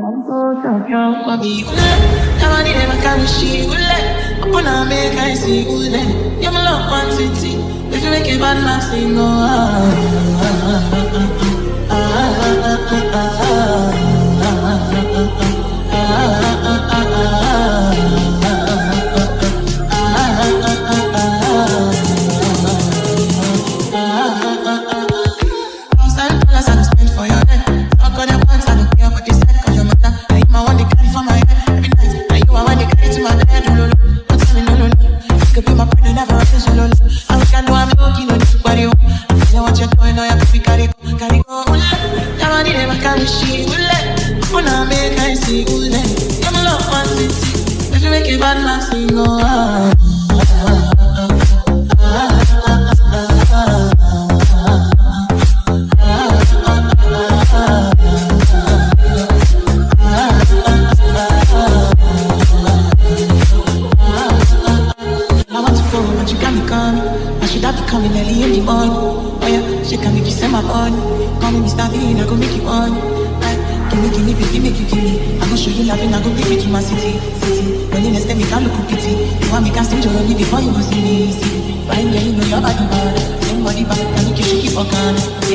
I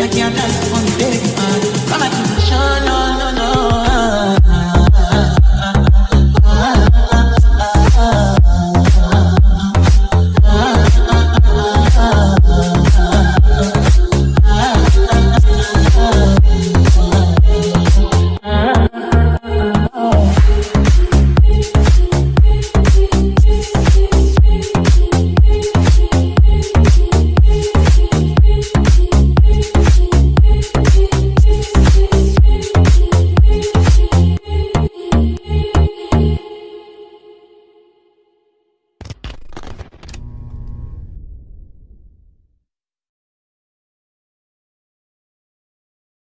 can't dance for me, baby, man. Come on, show no.